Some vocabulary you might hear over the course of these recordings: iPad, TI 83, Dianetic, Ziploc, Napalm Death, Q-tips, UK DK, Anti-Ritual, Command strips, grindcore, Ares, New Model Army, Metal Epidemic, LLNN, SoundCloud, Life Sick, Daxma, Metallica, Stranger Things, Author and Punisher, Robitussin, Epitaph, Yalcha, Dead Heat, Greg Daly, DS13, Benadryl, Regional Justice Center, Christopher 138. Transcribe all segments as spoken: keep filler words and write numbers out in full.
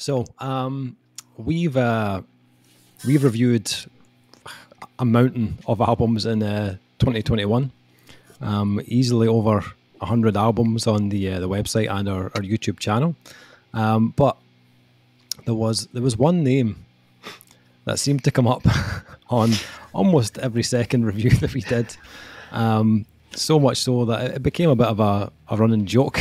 So um, we've uh, we've reviewed a mountain of albums in uh, twenty twenty-one, um, easily over one hundred albums on the uh, the website and our, our YouTube channel. Um, but there was there was one name that seemed to come up on almost every second review that we did. Um, so much so that it became a bit of a, a running joke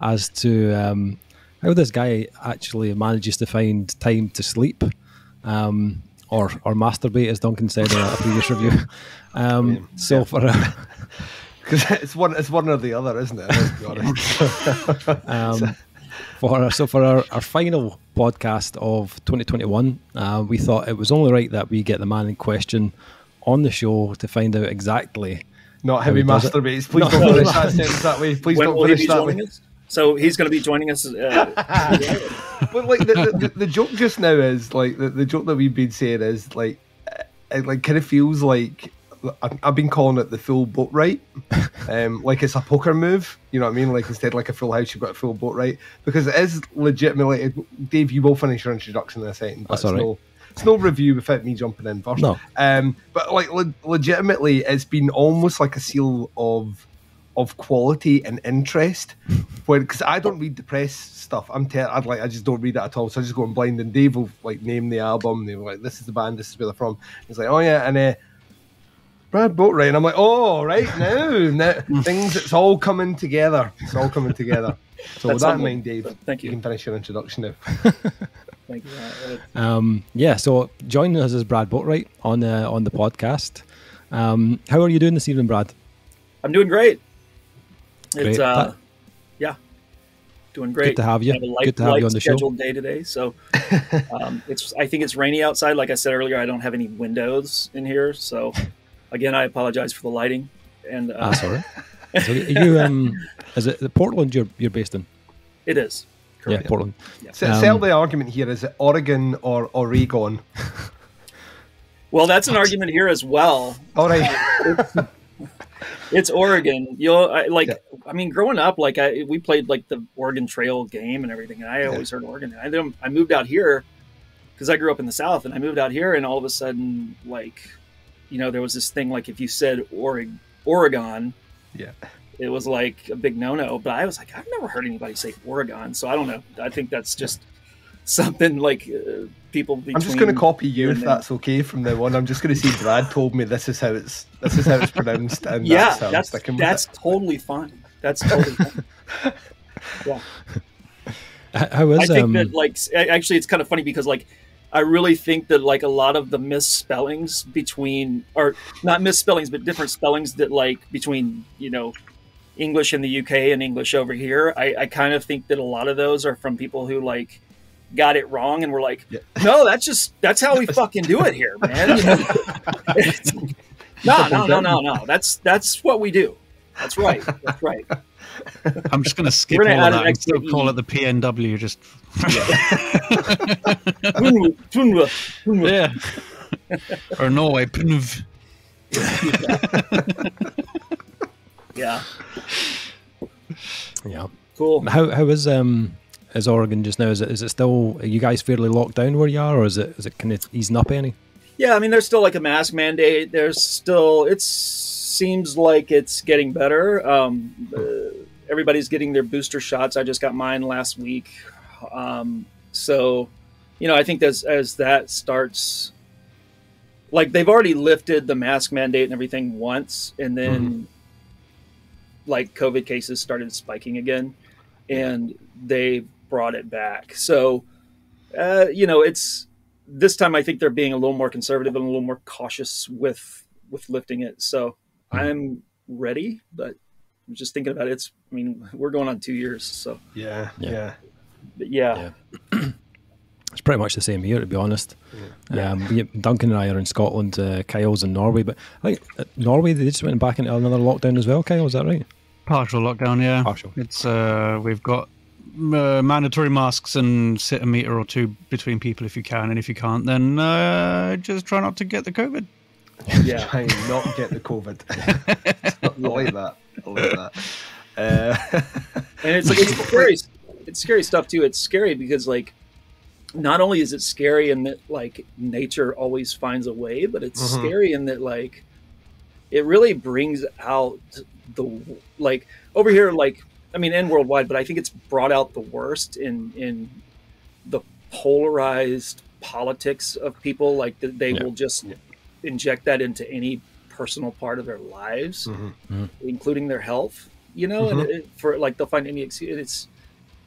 as to um, how this guy actually manages to find time to sleep um, or or masturbate, as Duncan said in a previous review. Um, yeah. So for a because it's one it's one or the other, isn't it? Let's be honest. um, so. For our, so for our, our final podcast of twenty twenty-one, uh, we thought it was only right that we get the man in question on the show to find out exactly. Not how he masturbates. Please don't finish that sentence that way. Please don't finish that way. So he's going to be joining us. Uh, but like the, the, the joke just now is like the, the joke that we've been saying is like it like kind of feels like. I've been calling it the full Boatright, um, like it's a poker move, you know what I mean? Like instead, like a full house, you've got a full Boatright, because it is legitimately. Dave, you will finish your introduction in a second. But That's it's, right. no, it's no review without me jumping in first. No. Um, but like le legitimately, it's been almost like a seal of of quality and interest, because I don't read the press stuff. I'm I'd like I just don't read it at all. So I just go in blind, and Dave will like name the album. They were like, "This is the band. This is where they're from." And he's like, "Oh yeah," and uh, Brad Boatright, and I'm like, oh, right now, now things, it's all coming together. It's all coming together. So with that in mind, Dave, thank you. You can finish your introduction now. Thank you. Um, yeah, so joining us is Brad Boatright on, uh, on the podcast. Um, how are you doing this evening, Brad? I'm doing great. great. It's, uh, yeah, doing great. Good to have you. I have a light, Good to have you on the scheduled show. Day today, so um, it's, I think it's rainy outside. Like I said earlier, I don't have any windows in here, so... Again, I apologize for the lighting. And uh, ah, sorry. So you, um, is it Portland you're you're based in? It is. Correct. Yeah, Portland. Yeah. So, um, sell the argument here. Is it Oregon or Oregon? Well, that's an argument here as well. All right. Uh, it's, it's Oregon. You'll I, like. Yeah. I mean, growing up, like I we played like the Oregon Trail game and everything, and I yeah. always heard Oregon. I then I moved out here because I grew up in the South, and I moved out here, and all of a sudden, like. You know, there was this thing like if you said Oregon, Oregon, yeah, it was like a big no-no. But I was like, I've never heard anybody say Oregon, so I don't know. I think that's just something like uh, people. Between I'm just going to copy you if that's okay from now on. I'm just going to say Brad told me this is how it's this is how it's pronounced, and yeah, that's how that's, I'm sticking with that's it. Totally fine. That's totally fine. Yeah. I, I was. I think um... that like actually, it's kind of funny because like. I really think that like a lot of the misspellings between, or not misspellings, but different spellings that like between, you know, English in the U K and English over here, I, I kind of think that a lot of those are from people who like got it wrong and were like, yeah. no, that's just, that's how we fucking do it here, man. You know? no, no, no, no, no. That's, that's what we do. That's right. That's right. I'm just going to skip all that and still call it the P N W. Just yeah. yeah. Or Norway. yeah. Yeah. Cool. How how is um is Oregon just now? Is it is it still? Are you guys fairly locked down where you are, or is it is it can it easing up any? Yeah, I mean, there's still like a mask mandate. There's still it's. Seems like it's getting better. Um, uh, everybody's getting their booster shots. I just got mine last week. Um, so, you know, I think as, as that starts, like they've already lifted the mask mandate and everything once, and then mm-hmm. like COVID cases started spiking again and they brought it back. So, uh, you know, it's this time I think they're being a little more conservative and a little more cautious with, with lifting it. So, I'm ready, but I'm just thinking about it. It's, I mean, we're going on two years, so. Yeah, yeah. But yeah. yeah. It's pretty much the same here, to be honest. Yeah. Um, we, Duncan and I are in Scotland, uh, Kyle's in Norway, but I think uh, Norway, they just went back into another lockdown as well, Kyle, is that right? Partial lockdown, yeah. Partial. It's, uh, we've got uh, mandatory masks and sit a meter or two between people if you can, and if you can't, then uh, just try not to get the COVID. Yeah, try and not get the COVID. I like that. I like that. Uh... And it's like it's scary. It's scary stuff too. It's scary because like not only is it scary in that like nature always finds a way, but it's mm-hmm. scary in that like it really brings out the like over here like I mean and worldwide, but I think it's brought out the worst in in the polarized politics of people. Like they yeah. will just yeah. inject that into any personal part of their lives, mm-hmm. Mm-hmm. including their health. You know, mm-hmm. and it, for like they'll find any excuse. It's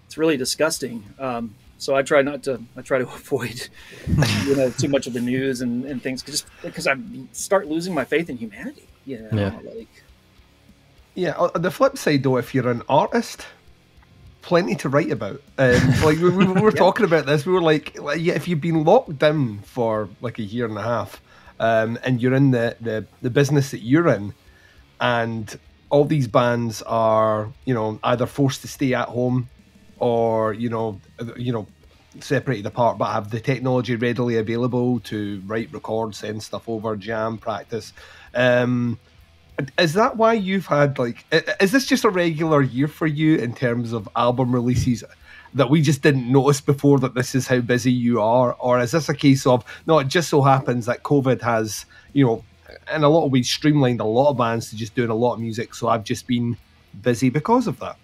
it's really disgusting. Um, So I try not to. I try to avoid, you know, too much of the news and, and things, cause just because I start losing my faith in humanity. You know, yeah. Like, yeah. On the flip side, though, if you're an artist, plenty to write about. Um, like we, we were yeah. talking about this, we were like, like, yeah, if you've been locked down for like a year and a half, um, and you're in the, the the business that you're in, and all these bands are, you know, either forced to stay at home, or you know, you know, separated apart, but have the technology readily available to write, record, send stuff over, jam, practice. Um, is that why you've had like? Is this just a regular year for you in terms of album releases that we just didn't notice before that this is how busy you are, or is this a case of no? It just so happens that COVID has, you know, in a lot of ways streamlined a lot of bands to just doing a lot of music, so I've just been busy because of that.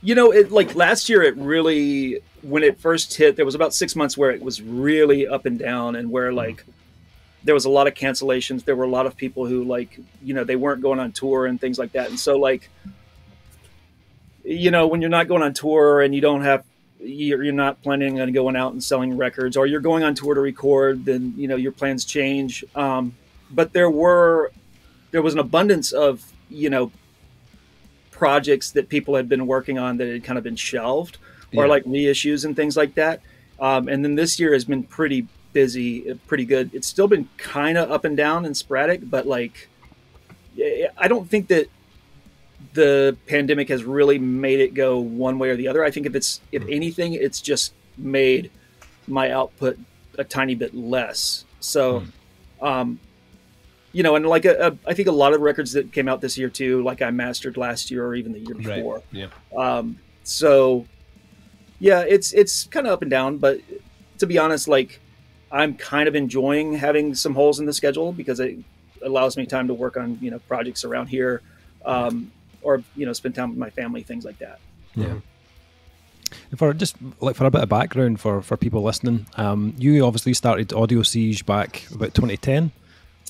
You know, it like last year, it really, when it first hit, there was about six months where it was really up and down and where like there was a lot of cancellations. There were a lot of people who like, you know, they weren't going on tour and things like that. And so like, you know, when you're not going on tour and you don't have, you're, you're not planning on going out and selling records, or you're going on tour to record, then, you know, your plans change. Um, but there were, there was an abundance of, you know, projects that people had been working on that had kind of been shelved, or yeah. like reissues and things like that. Um, and then this year has been pretty busy, pretty good. It's still been kind of up and down and sporadic, but like, I don't think that the pandemic has really made it go one way or the other. I think if it's, if anything, it's just made my output a tiny bit less. So, um, you know, and like a, a, I think a lot of records that came out this year too, like I mastered last year or even the year before. Right. Yeah. Um, so, yeah, it's it's kind of up and down. But to be honest, like I'm kind of enjoying having some holes in the schedule because it allows me time to work on you know projects around here, um, or you know spend time with my family, things like that. Yeah. Mm-hmm. For just like for a bit of background for for people listening, um, you obviously started Audio Siege back about twenty ten.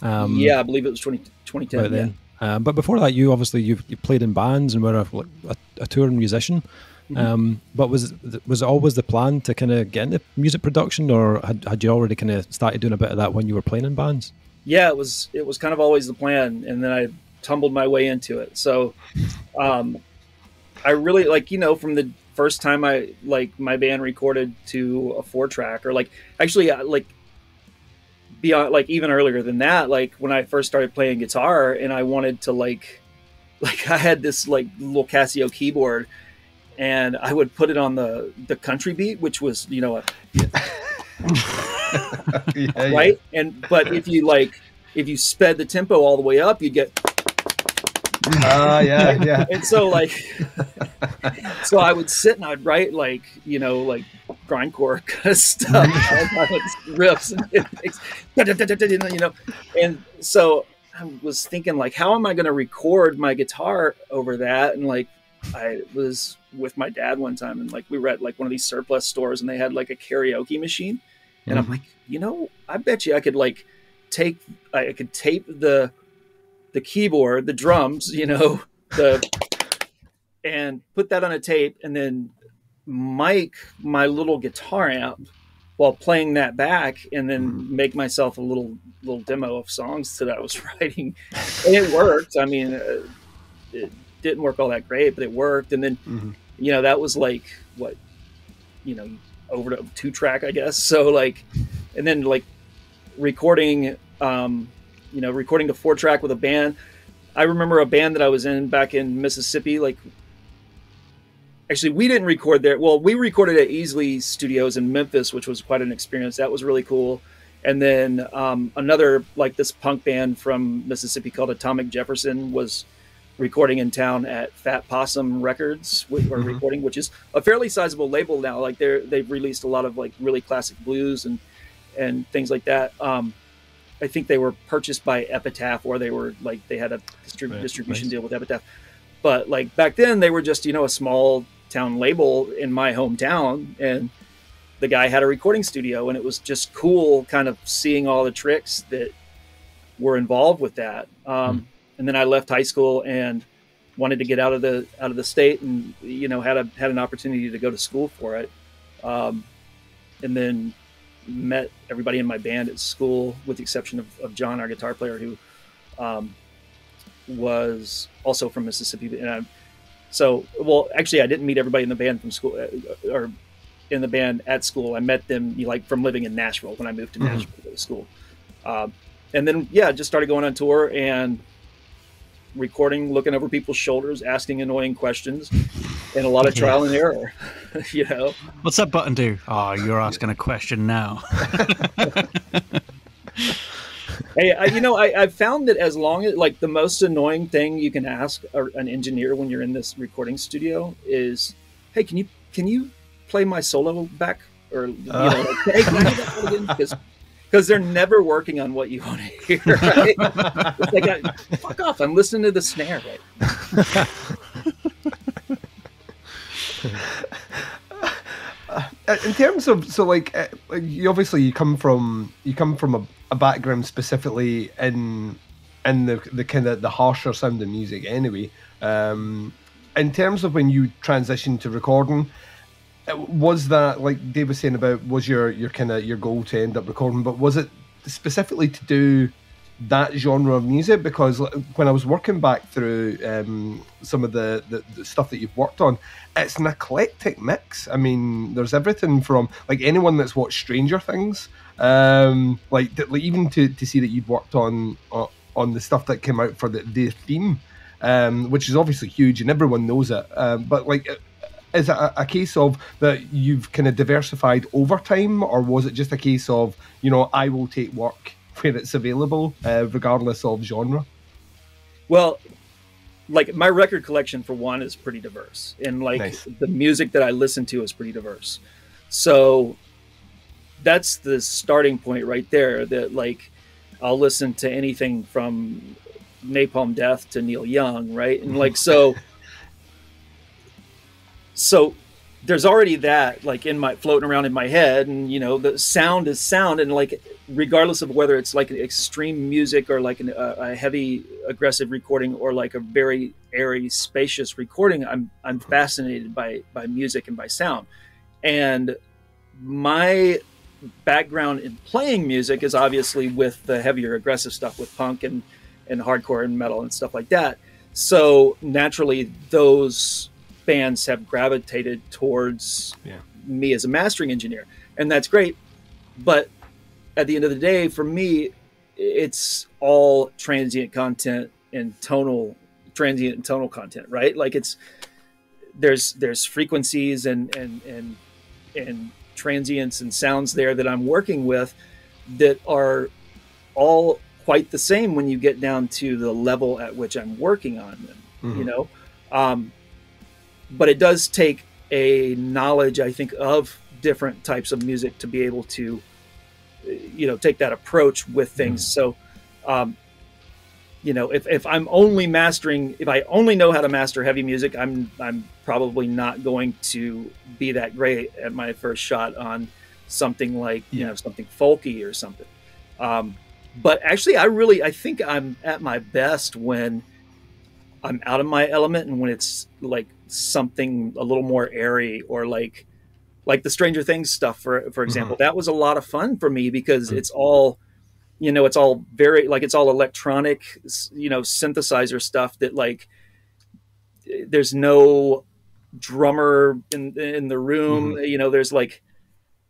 Um, yeah, I believe it was twenty ten. Right then. Yeah. Um, but before that, you obviously you, you played in bands and were a, a, a touring musician. Mm-hmm. Um, but was was it always the plan to kind of get into music production, or had, had you already kind of started doing a bit of that when you were playing in bands? Yeah, it was it was kind of always the plan, and then I tumbled my way into it. So um, I really like you know from the first time I like my band recorded to a four track, or like actually like. Beyond like even earlier than that, like when I first started playing guitar and I wanted to like like I had this like little Casio keyboard and I would put it on the the country beat, which was you know a, yeah, right yeah. and but if you like if you sped the tempo all the way up, you'd get ah uh, yeah yeah and so like so I would sit and I'd write like you know like grindcore kind of stuff, riffs and you know, and so I was thinking like, how am I going to record my guitar over that? And like, I was with my dad one time, and like we were at like one of these surplus stores, and they had like a karaoke machine, and mm-hmm. I'm like, you know, I bet you I could like take, I could tape the the keyboard, the drums, you know, the and put that on a tape, and then mic my little guitar amp while playing that back, and then make myself a little little demo of songs that I was writing. And it worked. I mean, uh, it didn't work all that great, but it worked. And then, mm-hmm. you know, that was like what, you know, over to two track, I guess. So like, and then like recording, um, you know, recording the four track with a band. I remember a band that I was in back in Mississippi, like. Actually, we didn't record there. Well, we recorded at Easley Studios in Memphis, which was quite an experience. That was really cool. And then um, another, like this punk band from Mississippi called Atomic Jefferson was recording in town at Fat Possum Records, or mm-hmm. recording, which is a fairly sizable label now. Like they're they've released a lot of like really classic blues and and things like that. Um, I think they were purchased by Epitaph, or they were like they had a distrib right. distribution nice. deal with Epitaph. But like back then, they were just you know a small town label in my hometown, and the guy had a recording studio, and it was just cool kind of seeing all the tricks that were involved with that. Um, mm. And then I left high school and wanted to get out of the, out of the state, and, you know, had a, had an opportunity to go to school for it. Um, and then met everybody in my band at school, with the exception of, of John, our guitar player, who, um, was also from Mississippi. And I, so, well, actually I didn't meet everybody in the band from school, or in the band at school. I met them you know, like from living in Nashville when I moved to Nashville mm-hmm. to go to school. Um, and then, yeah, just started going on tour and recording, looking over people's shoulders, asking annoying questions, and a lot of trial yeah. and error, you know. What's that button do? Oh, you're asking a question now. Hey, I, you know, I, I found that as long as, like, the most annoying thing you can ask an engineer when you're in this recording studio is, hey, can you, can you play my solo back? Or, you uh. know, like, hey, can I do that again? Because... Because they're never working on what you want to hear, right? It's like, I, fuck off, I'm listening to the snare, right? In terms of, so like, you obviously you come from, you come from a, a background specifically in, in the, the kind of the harsher sound of music anyway. Um, in terms of when you transitioned to recording, was that, like Dave was saying about, was your, your kind of your goal to end up recording, but was it specifically to do that genre of music? Because when I was working back through um, some of the, the, the stuff that you've worked on, it's an eclectic mix. I mean, there's everything from, like, anyone that's watched Stranger Things, um, like, like even to, to see that you'd worked on uh, on the stuff that came out for the, the theme, um, which is obviously huge and everyone knows it, um, but like... Is it a case of that you've kind of diversified over time, or was it just a case of, you know, I will take work where it's available, uh, regardless of genre? Well, like, my record collection, for one, is pretty diverse. And, like, nice. the music that I listen to is pretty diverse. So that's the starting point right there, that, like, I'll listen to anything from Napalm Death to Neil Young, right? And, like, so... So there's already that, like, in my floating around in my head, and, you know, the sound is sound. And, like, regardless of whether it's like an extreme music or like an, uh, a heavy aggressive recording or like a very airy spacious recording, I'm, I'm fascinated by, by music and by sound. And my background in playing music is obviously with the heavier aggressive stuff, with punk and, and hardcore and metal and stuff like that. So naturally those fans have gravitated towards yeah. me as a mastering engineer, and that's great. But at the end of the day, for me, it's all transient content and tonal transient and tonal content, right? Like, it's there's there's frequencies and and and and transients and sounds there that I'm working with that are all quite the same when you get down to the level at which I'm working on them. Mm-hmm. You know, um but it does take a knowledge, I think, of different types of music to be able to, you know, take that approach with things. Mm-hmm. So, um, you know, if, if I'm only mastering, if I only know how to master heavy music, I'm, I'm probably not going to be that great at my first shot on something like, yeah. you know, something folky or something. Um, but actually, I really, I think I'm at my best when I'm out of my element, and when it's like something a little more airy, or like, like the Stranger Things stuff, for, for example, mm-hmm. that was a lot of fun for me, because mm-hmm. it's all, you know, it's all very, like, it's all electronic, you know, synthesizer stuff that, like, there's no drummer in, in the room, mm-hmm. you know, there's like,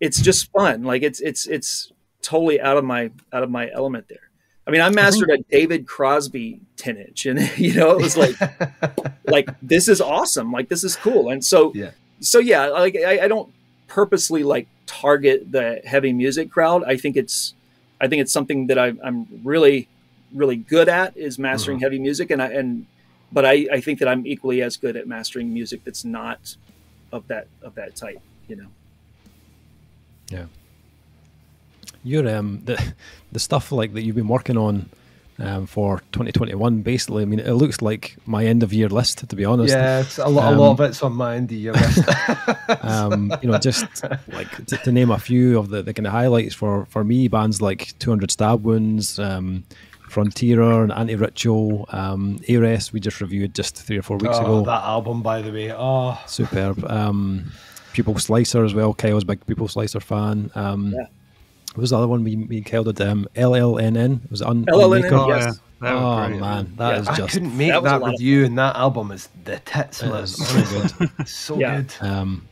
it's just fun. Like, it's, it's, it's totally out of my, out of my element there. I mean, I mastered a David Crosby ten inch, and, you know, it was like, like, this is awesome. Like, this is cool. And so, yeah. so yeah, like, I, I don't purposely, like, target the heavy music crowd. I think it's, I think it's something that I, I'm really, really good at, is mastering mm-hmm. heavy music. And I, and but I, I think that I'm equally as good at mastering music that's not of that of that type, you know. Yeah. Your um the the stuff like that you've been working on um for twenty twenty-one, basically, I mean, it looks like my end of year list, to be honest. Yeah, it's a lot um, a lot of it's on my end of year list. Um you know, just like to, to name a few of the, the kind of highlights for for me, bands like two hundred Stab Wounds, um Frontierer and Anti-Ritual, um Ares we just reviewed just three or four weeks oh, ago. That album, by the way, oh superb. um Pupil Slicer as well. Kyle's big Pupil Slicer fan. Um yeah. What was the other one we, we killed at um, L L N N? It was Un-Maker. Oh, yes. Yeah. Oh great, man, that yeah. is just... I couldn't make that, that review, and that album is the tits. It is so good. so yeah. good. Um,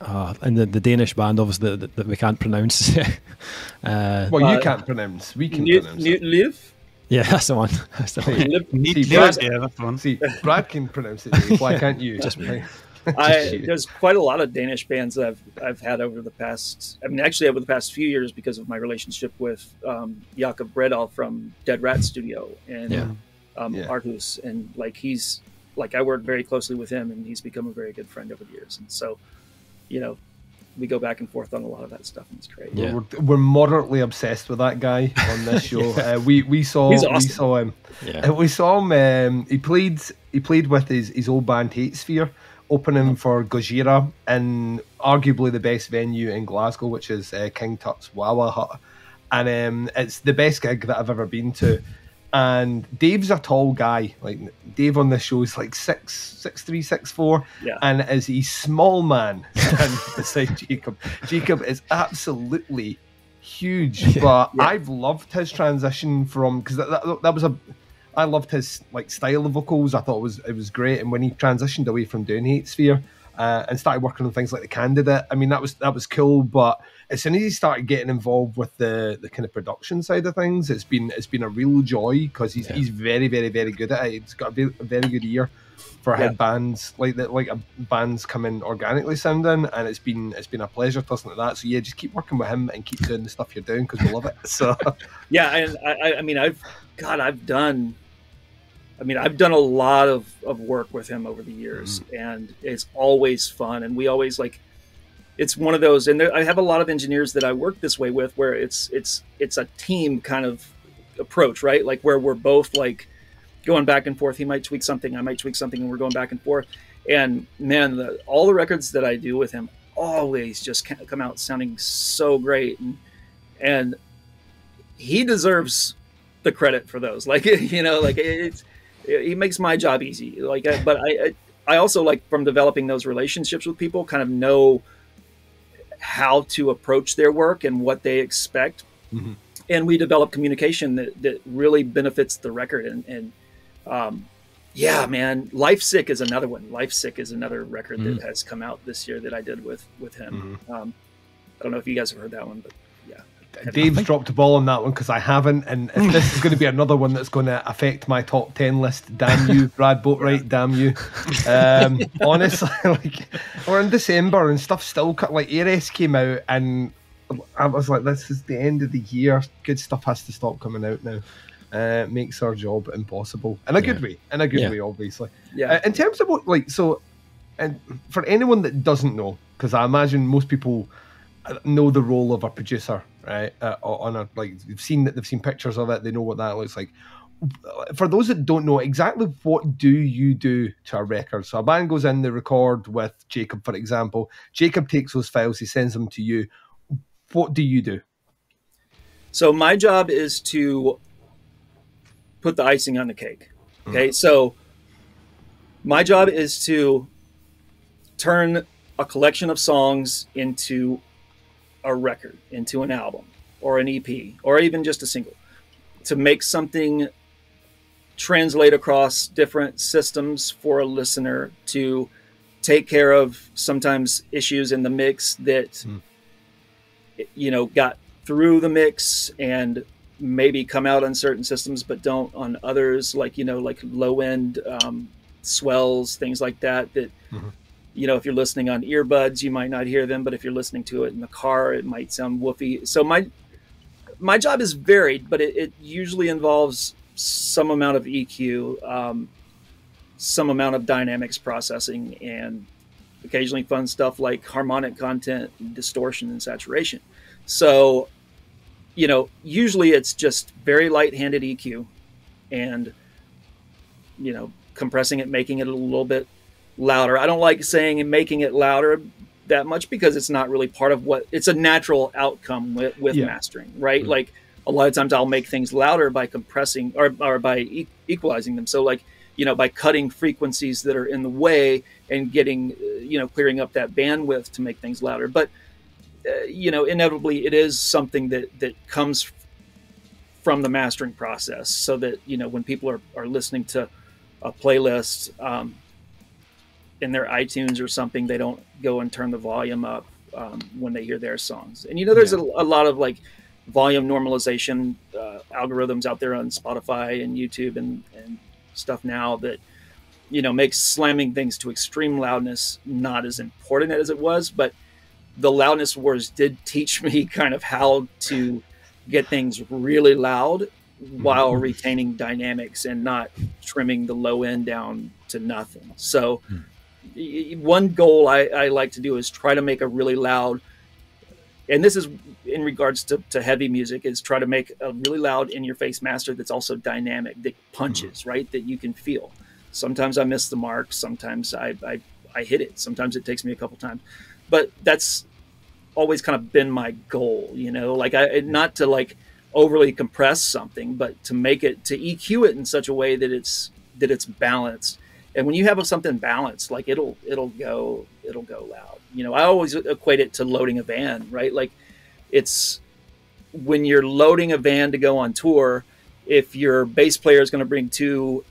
uh, and the, the Danish band, obviously, that, that we can't pronounce. uh, well, you uh, can't pronounce. We can new, pronounce new, Live? Yeah, that's the one. That's the one. See, Brad, yeah, that's the one. See, Brad can pronounce it. Why can't you? Just me. I, there's quite a lot of Danish bands that I've, I've had over the past, I mean, actually over the past few years, because of my relationship with um, Jakob Bredahl from Dead Rat Studio and yeah. Um, yeah. Aarhus. And like, he's, like I work very closely with him, and he's become a very good friend over the years. And so, you know, we go back and forth on a lot of that stuff, and it's great. Yeah. Well, we're, we're moderately obsessed with that guy on this show. yeah. uh, we we saw awesome. we saw him. Yeah. Uh, we saw him. Um, he played he played with his his old band Hate Sphere, opening for Gojira in arguably the best venue in Glasgow, which is uh, King Tut's Wawa Hut, and um, it's the best gig that I've ever been to. And Dave's a tall guy. Like Dave on this show is like six, six three, six four, yeah. and is a small man standing beside Jakob. Jakob is absolutely huge, yeah. but yeah. I've loved his transition from, because that, that, that was a. I loved his like style of vocals. I thought it was it was great. And when he transitioned away from doing Hate Sphere uh, and started working on things like The Candidate, I mean, that was that was cool. But as soon as he started getting involved with the the kind of production side of things, it's been it's been a real joy, because he's yeah. he's very very very good at it. He's got a very, a very good ear for yeah. how bands like that like a, bands come in organically sounding, and it's been it's been a pleasure to listen to that. So yeah, just keep working with him and keep doing the stuff you're doing, because we love it. So yeah, and I I mean I've God I've done. I mean, I've done a lot of, of work with him over the years, mm. and it's always fun. And we always like, it's one of those, and there, I have a lot of engineers that I work this way with, where it's, it's, it's a team kind of approach, right? Like where we're both like going back and forth. He might tweak something, I might tweak something, and we're going back and forth. And man, the, all the records that I do with him always just come out sounding so great. And, and he deserves the credit for those. Like, you know, like it's, he makes my job easy. Like, I, but I, I also like from developing those relationships with people, kind of know how to approach their work and what they expect. Mm-hmm. And we develop communication that, that really benefits the record. And, and um, yeah, man, Life Sick is another one. Life Sick is another record mm-hmm. that has come out this year that I did with, with him. Mm-hmm. um, I don't know if you guys have heard that one, but yeah. Dave's dropped a ball on that one, because I haven't, and if this is going to be another one that's going to affect my top ten list, damn you, Brad Boatright, damn you. Um, honestly, like, we're in December and stuff still cut. Like Ares came out, and I was like, this is the end of the year. Good stuff has to stop coming out now. Uh, makes our job impossible in a yeah. good way, in a good yeah. way, obviously. Yeah. Uh, in terms of what, like, so, and for anyone that doesn't know, because I imagine most people know the role of a producer, right? Uh, on a like they've seen that they've seen pictures of it, they know what that looks like. For those that don't know, exactly what do you do to a record? So a band goes in, they record with Jakob, for example. Jakob takes those files, he sends them to you. What do you do? So my job is to put the icing on the cake. Okay, mm-hmm. so my job is to turn a collection of songs into a record, into an album or an E P, or even just a single, to make something translate across different systems for a listener, to take care of sometimes issues in the mix that, mm. you know, got through the mix and maybe come out on certain systems, but don't on others, like, you know, like low end um, swells, things like that, that, mm-hmm. you know, if you're listening on earbuds, you might not hear them, but if you're listening to it in the car, it might sound woofy. So my my job is varied, but it, it usually involves some amount of E Q. Um, some amount of dynamics processing and occasionally fun stuff like harmonic content, distortion, and saturation. So, you know, usually it's just very light-handed E Q and, you know, compressing it, making it a little bit louder. I don't like saying and making it louder that much because it's not really part of what, it's a natural outcome with, with yeah. mastering, right? Mm-hmm. Like a lot of times I'll make things louder by compressing or, or by e equalizing them. So like, you know, by cutting frequencies that are in the way and getting, you know, clearing up that bandwidth to make things louder. But, uh, you know, inevitably it is something that, that comes from the mastering process so that, you know, when people are, are listening to a playlist um, in their iTunes or something, they don't go and turn the volume up um, when they hear their songs. And, you know, there's yeah. a, a lot of like volume normalization uh, algorithms out there on Spotify and YouTube and, and stuff now that, you know, makes slamming things to extreme loudness not as important as it was. But the loudness wars did teach me kind of how to get things really loud while retaining dynamics and not trimming the low end down to nothing. So one goal I, I like to do is try to make a really loud, and this is in regards to, to heavy music, is try to make a really loud in-your-face master that's also dynamic, that punches, mm-hmm. right, that you can feel. Sometimes I miss the mark, sometimes I, I, I hit it, sometimes it takes me a couple times. But that's always kind of been my goal, you know, like I, not to like overly compress something, but to make it, to E Q it in such a way that it's, that it's balanced. And when you have something balanced, like it'll, it'll go, it'll go loud. You know, I always equate it to loading a van, right? Like it's when you're loading a van to go on tour, if your bass player is going to bring two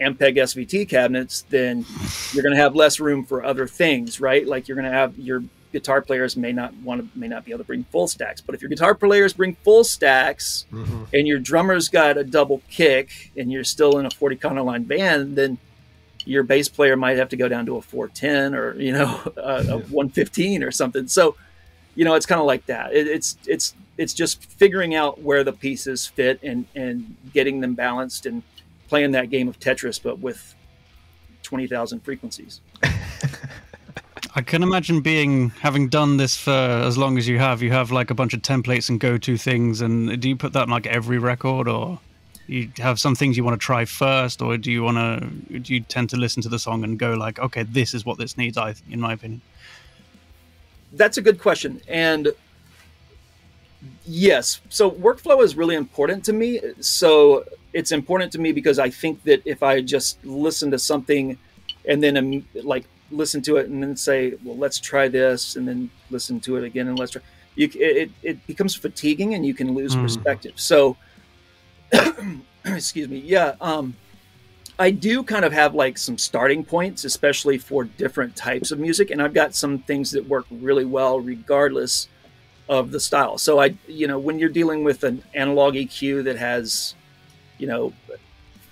Ampeg S V T cabinets, then you're going to have less room for other things, right? Like you're going to have your guitar players may not want to, may not be able to bring full stacks, but if your guitar players bring full stacks mm-hmm. and your drummer's got a double kick and you're still in a forty Econoline band, then your bass player might have to go down to a four ten or, you know, a, yeah. a one fifteen or something. So, you know, it's kind of like that. It, it's, it's, it's just figuring out where the pieces fit and, and getting them balanced and playing that game of Tetris, but with twenty thousand frequencies. I can imagine being, having done this for as long as you have, you have like a bunch of templates and go-to things. And do you put that in like every record, or you have some things you want to try first, or do you want to, do you tend to listen to the song and go like, okay, this is what this needs, I, in my opinion? That's a good question. And yes, so workflow is really important to me. So it's important to me because I think that if I just listen to something and then like listen to it and then say, well, let's try this, and then listen to it again and let's try, you, it, it becomes fatiguing and you can lose mm. perspective. So excuse me. Yeah. Um, I do kind of have like some starting points, especially for different types of music. And I've got some things that work really well regardless of the style. So I, you know, when you're dealing with an analog E Q that has, you know,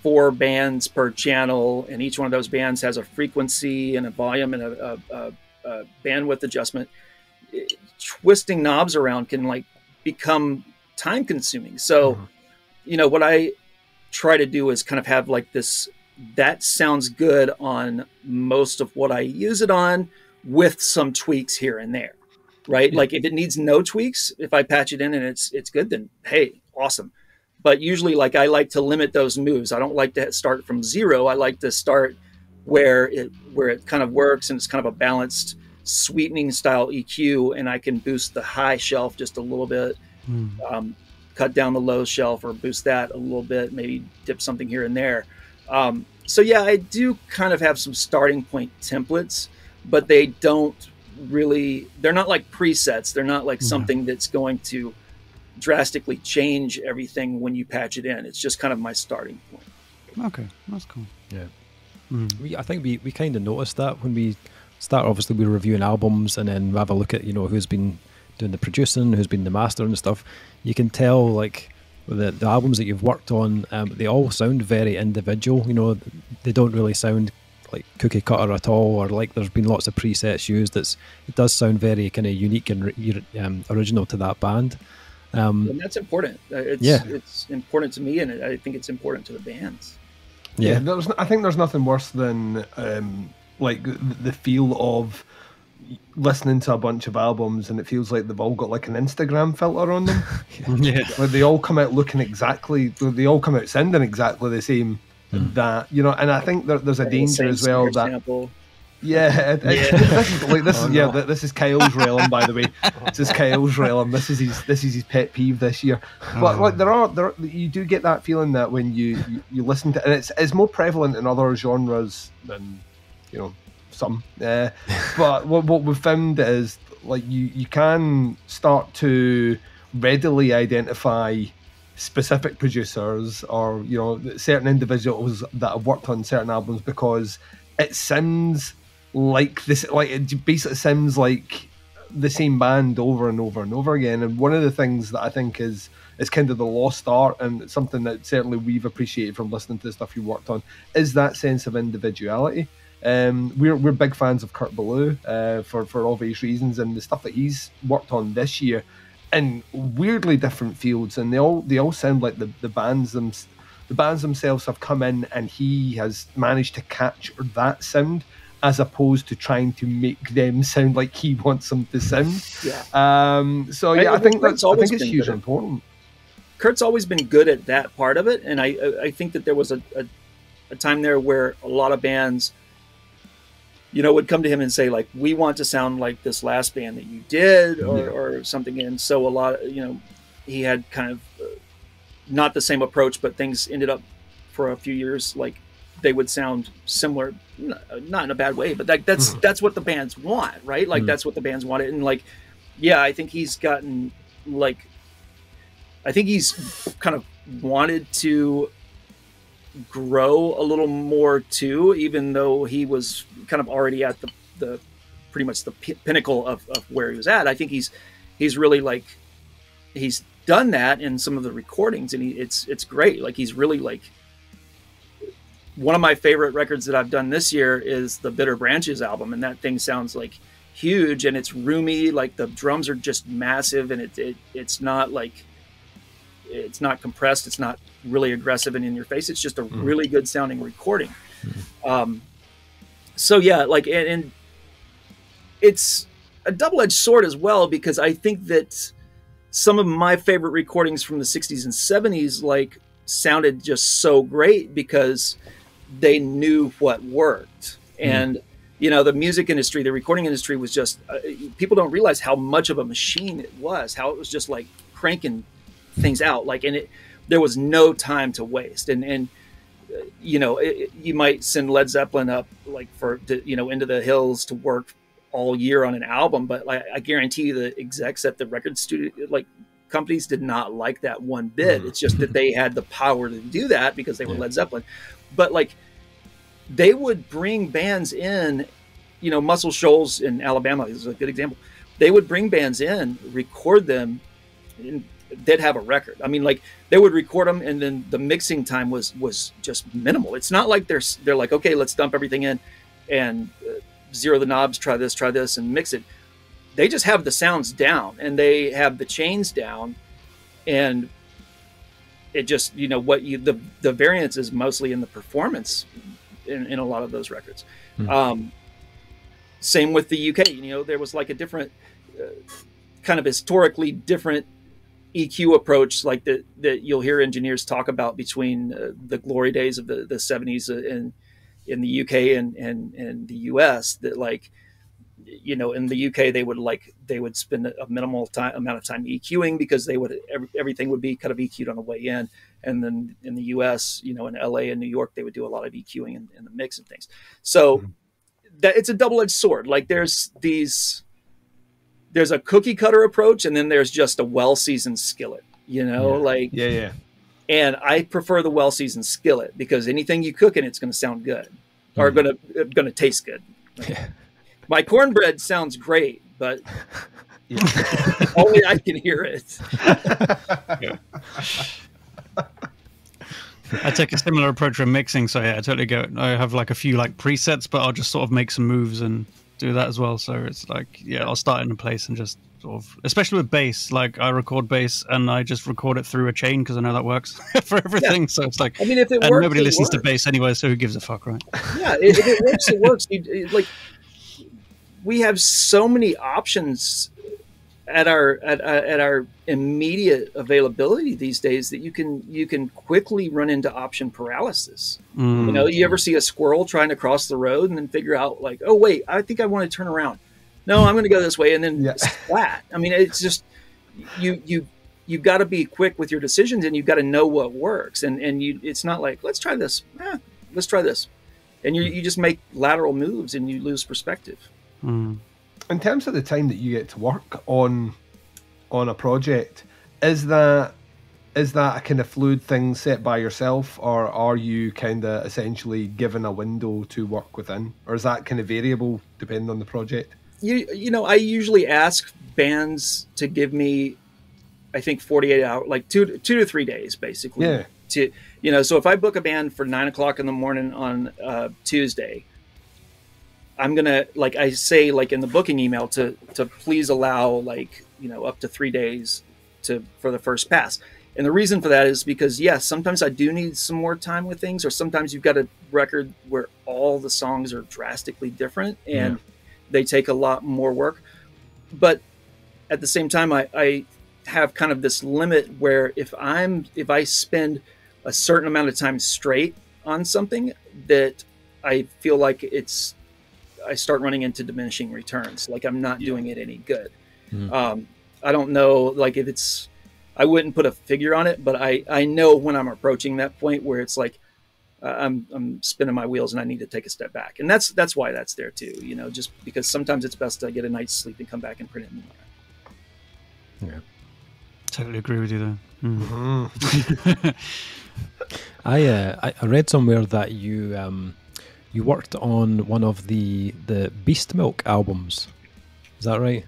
four bands per channel, and each one of those bands has a frequency and a volume and a, a, a, a bandwidth adjustment, it, twisting knobs around can like become time consuming. So, mm-hmm. you know, what I try to do is kind of have like this, that sounds good on most of what I use it on with some tweaks here and there, right? Yeah. Like if it needs no tweaks, if I patch it in and it's, it's good, then hey, awesome. But usually like I like to limit those moves. I don't like to start from zero. I like to start where it, where it kind of works and it's kind of a balanced sweetening style E Q, and I can boost the high shelf just a little bit. Mm. Um, cut down the low shelf or boost that a little bit, maybe dip something here and there. Um, so yeah, I do kind of have some starting point templates, but they don't really, they're not like presets. They're not like yeah. something that's going to drastically change everything when you patch it in. It's just kind of my starting point. Okay, that's cool. Yeah. Mm. We, I think we, we kind of noticed that when we start, obviously we're reviewing albums and then we have a look at, you know, who's been doing the producing, who's been the master and stuff. You can tell like the, the albums that you've worked on, um, they all sound very individual, you know, they don't really sound like cookie cutter at all, or like there's been lots of presets used. That's, it does sound very kind of unique and um, original to that band. Um, and that's important. It's, yeah. it's important to me, and I think it's important to the bands. Yeah, yeah there's, I think there's nothing worse than um, like the feel of listening to a bunch of albums and it feels like they've all got like an Instagram filter on them. Yeah, where they all come out looking exactly, they all come out sounding exactly the same. Mm. That, you know, and I think there, there's a yeah, danger as well that. Sample. Yeah, it, it, yeah. This is, like, this oh, is yeah, no. this is Kyle's realm. By the way, this is Kyle's realm. This is his this is his pet peeve this year. But oh. like, there are there you do get that feeling that when you, you, you listen to, and it's it's more prevalent in other genres than, you know, some. Uh, but what what we've found is like you you can start to readily identify specific producers or, you know, certain individuals that have worked on certain albums because it sounds like this, like it basically sounds like the same band over and over and over again. And one of the things that I think is is kind of the lost art, and something that certainly we've appreciated from listening to the stuff you worked on, is that sense of individuality. Um, we're we're big fans of Kurt Ballou uh, for for obvious reasons, and the stuff that he's worked on this year in weirdly different fields, and they all they all sound like the the bands them the bands themselves have come in, and he has managed to capture that sound, as opposed to trying to make them sound like he wants them to sound. Yeah. Um, so yeah, I, I think that's I think it's hugely important. Kurt's always been good at that part of it, and I I think that there was a, a a time there where a lot of bands, you know, would come to him and say like, "We want to sound like this last band that you did," or, yeah. or something. And so a lot, of, you know, he had kind of uh, not the same approach, but things ended up for a few years like they would sound similar. Not in a bad way, but like that's that's what the bands want, right? Like mm. that's what the bands wanted, and like, yeah, I think he's gotten like, I think he's kind of wanted to grow a little more too, even though he was kind of already at the the pretty much the pinnacle of, of where he was at. I think he's he's really like he's done that in some of the recordings, and he, it's it's great. Like he's really like. One of my favorite records that I've done this year is the Bitter Branches album, and that thing sounds like huge, and it's roomy. Like the drums are just massive, and it, it it's not like it's not compressed. It's not really aggressive and in your face. It's just a mm. really good sounding recording. Mm. Um, so yeah, like and, and it's a double-edged sword as well, because I think that some of my favorite recordings from the sixties and seventies like sounded just so great because they knew what worked. And mm. you know, the music industry, the recording industry was just uh, people don't realize how much of a machine it was, how it was just like cranking things out, like, and it there was no time to waste. And and uh, you know, it, you might send Led Zeppelin up like for to, you know, into the hills to work all year on an album, but like I guarantee you the execs at the record studio, like companies, did not like that one bit. Mm. It's just that they had the power to do that because they were yeah. Led Zeppelin. But like they would bring bands in, you know, Muscle Shoals in Alabama is a good example. They would bring bands in, record them, and they'd have a record. I mean, like they would record them, and then the mixing time was was just minimal. It's not like they're they're like, okay, let's dump everything in and uh, zero the knobs, try this, try this, and mix it. They just have the sounds down, and they have the chains down, and it just, you know, what you the the variance is mostly in the performance in, in a lot of those records. Mm. Um, same with the U K, you know, there was like a different uh, kind of historically different E Q approach, like that that you'll hear engineers talk about between uh, the glory days of the the seventies in in the U K and and and the U S, that like, you know, in the U K, they would like they would spend a minimal time amount of time EQing because they would every, everything would be kind of E Q'd on the way in. And then in the U S, you know, in L A and New York, they would do a lot of EQing in, in the mix and things. So that it's a double-edged sword. Like there's these there's a cookie cutter approach, and then there's just a well-seasoned skillet, you know, yeah. like yeah, yeah. And I prefer the well-seasoned skillet because anything you cook in, it's going to sound good mm-hmm. or going to going to taste good. Like, yeah. My cornbread sounds great, but yeah. only I can hear it. Yeah. I take a similar approach when mixing, so yeah, I totally go. I have like a few like presets, but I'll just sort of make some moves and do that as well. So it's like, yeah, I'll start in a place and just sort of, especially with bass. Like, I record bass and I just record it through a chain because I know that works for everything. Yeah. So it's like, I mean, if it and works, nobody it listens works. to bass anyway, so who gives a fuck, right? Yeah, if it works, it works. You, like, we have so many options at our at, at our immediate availability these days that you can you can quickly run into option paralysis. Mm. You know, you ever see a squirrel trying to cross the road and then figure out like, oh wait, I think I want to turn around. No, I'm going to go this way, and then yeah. splat. I mean, it's just you you you've got to be quick with your decisions, and you've got to know what works. And and you, it's not like let's try this, eh, let's try this, and you you just make lateral moves and you lose perspective. Mm. In terms of the time that you get to work on on a project, is that is that a kind of fluid thing set by yourself, or are you kind of essentially given a window to work within, or is that kind of variable depending on the project? You you know, I usually ask bands to give me, I think forty-eight hours, like two two to three days basically. Yeah. To you know, so if I book a band for nine o'clock in the morning on uh, Tuesday. I'm going to, like I say, like in the booking email to, to please allow like, you know, up to three days to, for the first pass. And the reason for that is because yes, sometimes I do need some more time with things, or sometimes you've got a record where all the songs are drastically different and yeah. they take a lot more work. But at the same time, I, I have kind of this limit where if I'm, if I spend a certain amount of time straight on something, that I feel like it's, I start running into diminishing returns. Like I'm not doing it any good. Mm. Um, I don't know, like if it's, I wouldn't put a figure on it, but I, I know when I'm approaching that point where it's like, uh, I'm, I'm spinning my wheels and I need to take a step back. And that's, that's why that's there too, you know, just because sometimes it's best to get a night's sleep and come back and print it in the morning. Yeah. Totally agree with you there. Mm. I, uh, I read somewhere that you, um, you worked on one of the the Beast Milk albums, is that right?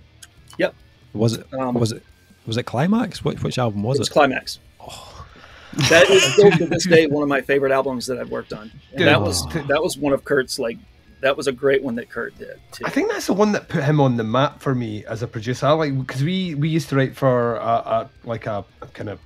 Yep. Was it um, was it was it Climax? Which, which album was it? It's Climax. Oh. That is still to this day one of my favorite albums that I've worked on. And Dude, that wow. was that was one of Kurt's like that was a great one that Kurt did too. I think that's the one that put him on the map for me as a producer. I like because we we used to write for a, a like a, a kind of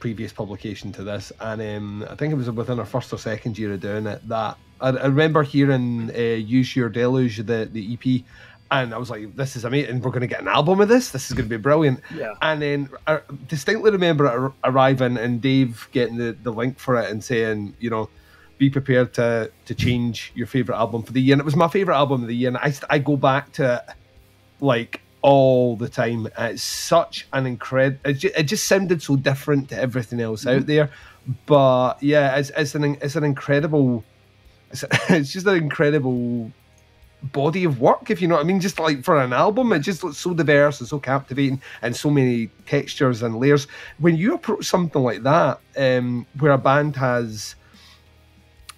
previous publication to this, and um, I think it was within our first or second year of doing it that. I remember hearing uh, Use Your Deluge, the, the E P, and I was like, this is amazing, we're going to get an album of this, this is going to be brilliant. Yeah. And then I distinctly remember arriving and Dave getting the, the link for it and saying, you know, be prepared to to change your favourite album for the year. And it was my favourite album of the year, and I, I go back to it, like, all the time. And it's such an incredible... It, it just sounded so different to everything else mm-hmm. out there. But, yeah, it's, it's, an, it's an incredible... It's just an incredible body of work, if you know what I mean. Just like for an album, it just looks so diverse and so captivating and so many textures and layers. When you approach something like that, um, where a band has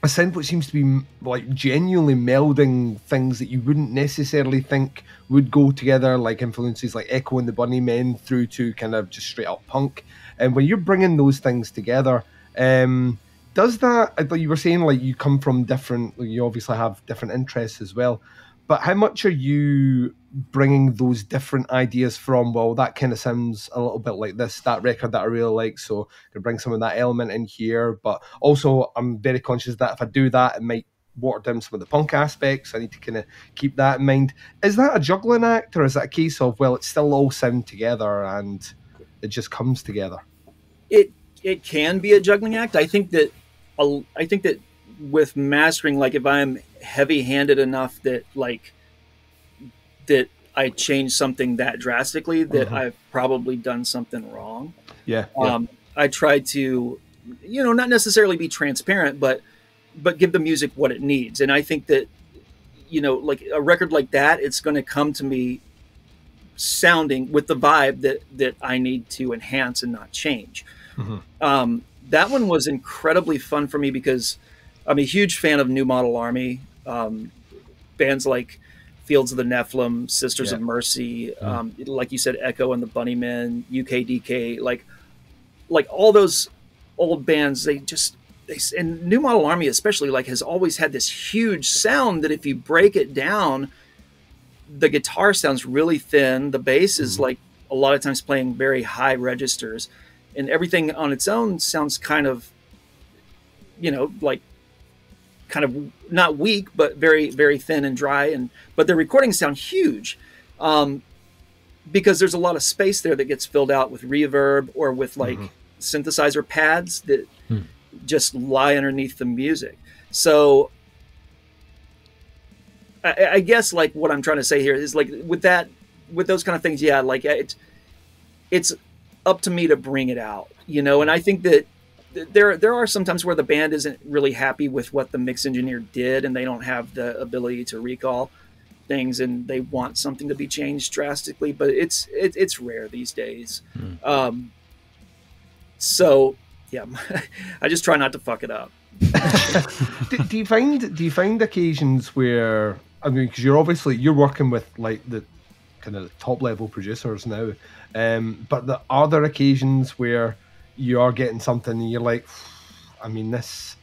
a sound which seems to be like genuinely melding things that you wouldn't necessarily think would go together, like influences like Echo and the Bunnymen through to kind of just straight up punk. And when you're bringing those things together... Um, Does that, like you were saying, like you come from different, you obviously have different interests as well, but how much are you bringing those different ideas from, well, that kind of sounds a little bit like this, that record that I really like, so I can bring some of that element in here, but also I'm very conscious that if I do that, it might water down some of the punk aspects, I need to kind of keep that in mind. Is that a juggling act, or is that a case of, well, it's still all sound together and it just comes together? It, it can be a juggling act. I think that I think that with mastering, like if I'm heavy-handed enough that like that I change something that drastically, that mm-hmm. I've probably done something wrong. Yeah, yeah. Um, I try to, you know, not necessarily be transparent, but but give the music what it needs. And I think that, you know, like a record like that, it's going to come to me sounding with the vibe that that I need to enhance and not change. Mm-hmm. Um, that one was incredibly fun for me because I'm a huge fan of New Model Army. Um, bands like Fields of the Nephilim, Sisters yeah. of Mercy, oh. um, like you said, Echo and the Bunnymen, U K D K, like like all those old bands, they just, they, and New Model Army especially, like has always had this huge sound that if you break it down, the guitar sounds really thin. The bass is like a lot of times playing very high registers, and everything on its own sounds kind of, you know, like kind of not weak, but very, very thin and dry. And, but the recordings sound huge, um, because there's a lot of space there that gets filled out with reverb or with like mm-hmm. synthesizer pads that mm. just lie underneath the music. So I, I guess like what I'm trying to say here is like with that, with those kind of things, yeah, like it, it's up to me to bring it out, you know? And I think that there, there are sometimes where the band isn't really happy with what the mix engineer did and they don't have the ability to recall things and they want something to be changed drastically, but it's, it, it's rare these days. Mm. Um, so yeah, I just try not to fuck it up. do, do you find, do you find occasions where, I mean, cause you're obviously, you're working with like the kind of top level producers now, um, but the, are there occasions where you are getting something and you're like, I mean, this,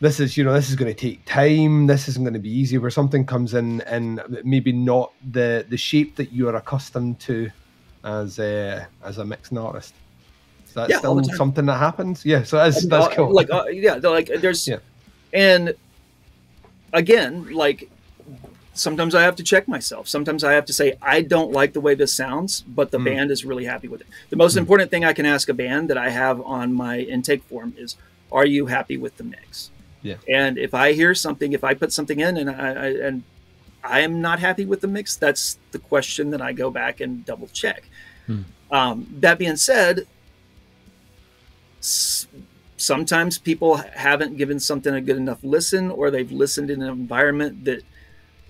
this is, you know, this is going to take time. This isn't going to be easy, where something comes in and maybe not the, the shape that you are accustomed to as a, as a mixing artist. Is that yeah, still something that happens? Yeah. So that's, that's uh, cool. Like, uh, yeah, like there's, yeah. and again, like sometimes I have to check myself. Sometimes I have to say, I don't like the way this sounds, but the mm. band is really happy with it. The most mm. important thing I can ask a band that I have on my intake form is, are you happy with the mix? Yeah. And if I hear something, if I put something in and I, I and I am not happy with the mix, that's the question that I go back and double check. Mm. Um, that being said, s sometimes people haven't given something a good enough listen, or they've listened in an environment that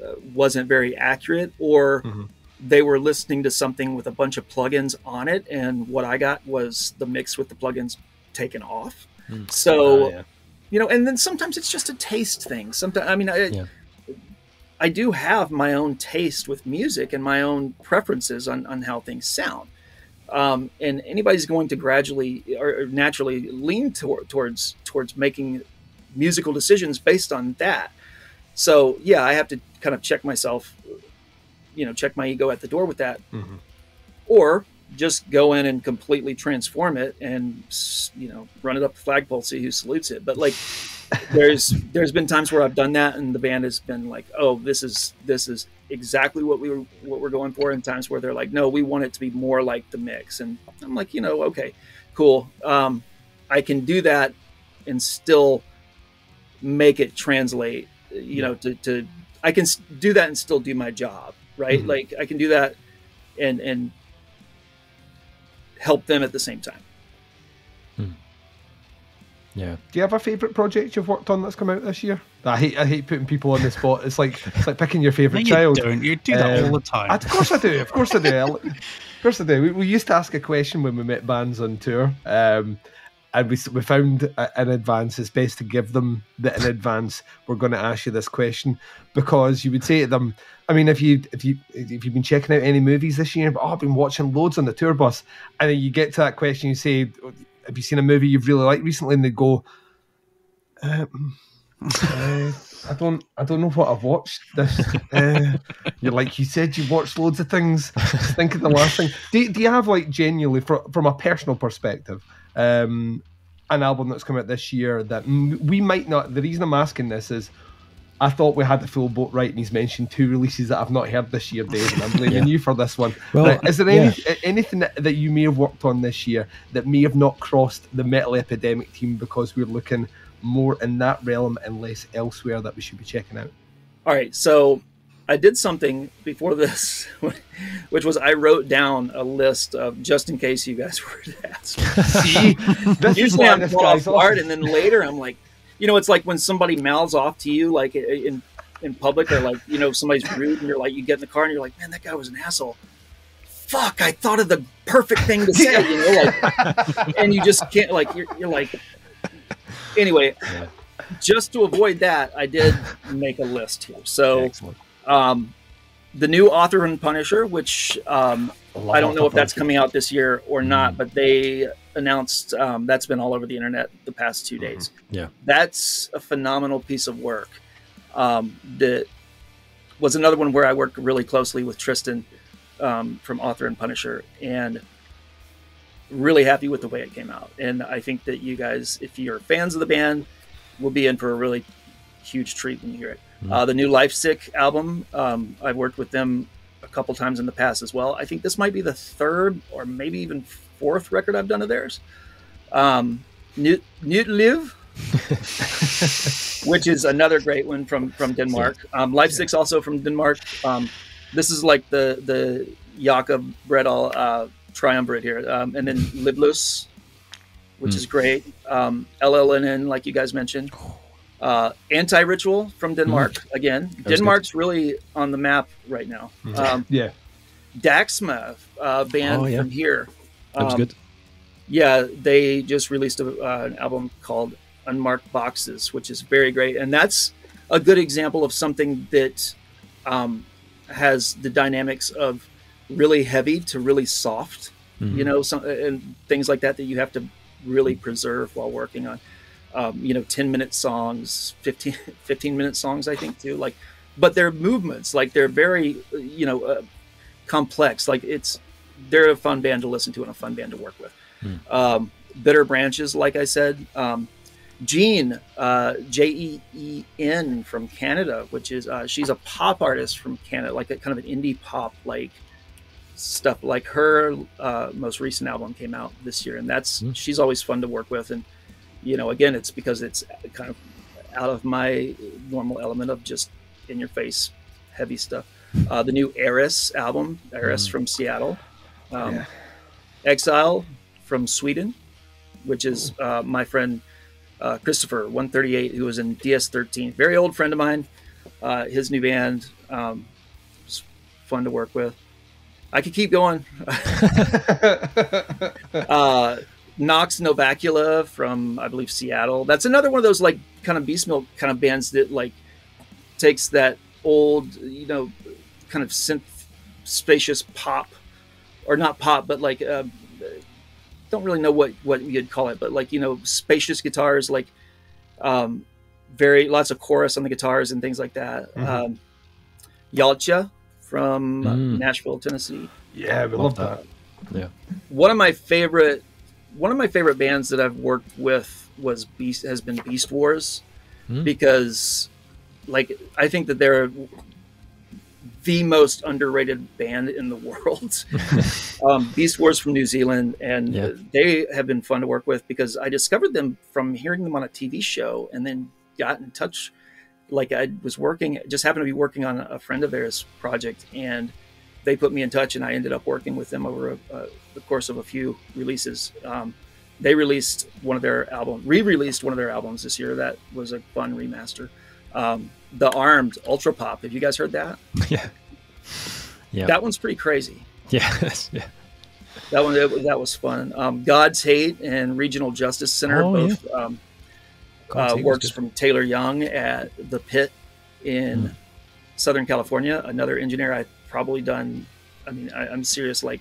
uh, wasn't very accurate, or mm-hmm. they were listening to something with a bunch of plugins on it, and what I got was the mix with the plugins taken off. Mm. So. Uh, yeah. You know, and then sometimes it's just a taste thing. Sometimes, I mean, I, yeah. I do have my own taste with music and my own preferences on, on how things sound. Um, and anybody's going to gradually or naturally lean to, towards towards making musical decisions based on that. So, yeah, I have to kind of check myself, you know, check my ego at the door with that. Mm-hmm. Or just go in and completely transform it and, you know, run it up the flagpole, see who salutes it. But like, there's, there's been times where I've done that and the band has been like, oh, this is, this is exactly what we were, what we're going for. And times where they're like, no, we want it to be more like the mix. And I'm like, you know, okay, cool. Um, I can do that and still make it translate, you know, to, to, I can do that and still do my job. Right. Mm-hmm. Like I can do that and, and, help them at the same time. Hmm. Yeah. Do you have a favourite project you've worked on that's come out this year? I hate, I hate putting people on the spot. It's like, it's like picking your favourite no, child. You don't. You do that um, all the time. Of course I do. Of course I do. Of course I do. We, we used to ask a question when we met bands on tour, um, and we we found in advance it's best to give them that in advance. We're going to ask you this question, because you would say to them, I mean, if you if you if you've been checking out any movies this year, but oh, I've been watching loads on the tour bus, and then you get to that question, you say, "Have you seen a movie you've really liked recently?" And they go, um, uh, "I don't, I don't know what I've watched." This, uh, you're like, you said you watched loads of things. Just think of the last thing. Do do you have like genuinely, from from a personal perspective, um, an album that's come out this year that we might not? The reason I'm asking this is, I thought we had the full boat right, and he's mentioned two releases that I've not heard this year, Dave, and I'm blaming yeah. you for this one. Well, right, is there any, yeah. anything that, that you may have worked on this year that may have not crossed the metal epidemic team because we're looking more in that realm and less elsewhere that we should be checking out? All right, so I did something before this, which was I wrote down a list of just in case you guys were to ask. See, this usually I'm off guard, and then later I'm like, you know, it's like when somebody mouths off to you, like in in public, or like, you know, somebody's rude, and you're like, you get in the car and you're like, man, that guy was an asshole. Fuck, I thought of the perfect thing to say, you know, like, and you just can't, like, you're, you're like, anyway, yeah. just to avoid that, I did make a list here. So, um, the new Author and Punisher, which um, I don't know if that's coming out this year or not, mm. but they announced, um, that's been all over the internet the past two days. Mm-hmm. Yeah. That's a phenomenal piece of work. Um, that was another one where I worked really closely with Tristan um, from Author and Punisher, and really happy with the way it came out. And I think that you guys, if you're fans of the band, will be in for a really huge treat when you hear it. Mm-hmm. Uh, the new Life Sick album, um, I've worked with them a couple times in the past as well. I think this might be the third or maybe even fourth record I've done of theirs. Um, Nyt Liv, which is another great one from from Denmark. Um, Life Sick's also from Denmark. Um, this is like the the Jakob Bredahl uh, triumvirate here, um, and then Livløs, which mm. is great. Um, L L N N, like you guys mentioned. Uh, Anti-Ritual from Denmark mm. again. Denmark's good. Really on the map right now. Mm. Um, yeah, Daxma uh, band oh, yeah. from here. Um, That's good. Yeah, they just released a, uh, an album called Unmarked Boxes, which is very great. And that's a good example of something that um, has the dynamics of really heavy to really soft, mm-hmm. you know, some, and things like that that you have to really preserve while working on, um, you know, ten minute songs, fifteen minute songs, I think, too. Like, but their movements, like they're very, you know, uh, complex. Like it's, they're a fun band to listen to and a fun band to work with. Mm. Um, Bitter Branches, like I said, um, Jean, uh, J E E N from Canada, which is, uh, she's a pop artist from Canada, like a kind of an indie pop, like stuff. Like her, uh, most recent album came out this year, and that's, mm. she's always fun to work with. And, you know, again, it's because it's kind of out of my normal element of just in your face, heavy stuff. Uh, the new Heiress album, Heiress mm. from Seattle, um, yeah. Exile from Sweden, which is, uh, my friend, Uh, Christopher one thirty-eight, who was in D S thirteen, very old friend of mine. Uh, his new band, um, was fun to work with. I could keep going. uh, Nox Novacula from, I believe, Seattle. That's another one of those like kind of Beast Milk kind of bands that like takes that old, you know, kind of synth spacious pop, or not pop, but like. Uh, don't really know what what you'd call it, but like, you know, spacious guitars, like um very lots of chorus on the guitars and things like that. Mm-hmm. um Yalcha from mm. Nashville, Tennessee. Yeah, we love that. Yeah, one of my favorite one of my favorite bands that I've worked with was Beast has been Beast Wars, mm. because like I think that they're the most underrated band in the world. um, Beast Wars from New Zealand, and yeah. they have been fun to work with because I discovered them from hearing them on a T V show, and then got in touch. Like I was working, just happened to be working on a friend of theirs project, and they put me in touch, and I ended up working with them over a, a, the course of a few releases. Um, they released one of their albums, re-released one of their albums this year. That was a fun remaster. Um, the Armed Ultra Pop. Have you guys heard that? Yeah, yeah. That one's pretty crazy. Yeah, yeah. That one, it, that was fun. Um, God's Hate and Regional Justice Center, oh, both yeah. um, uh, works from Taylor Young at the Pit in mm. Southern California. Another engineer I've probably done. I mean, I, I'm serious. Like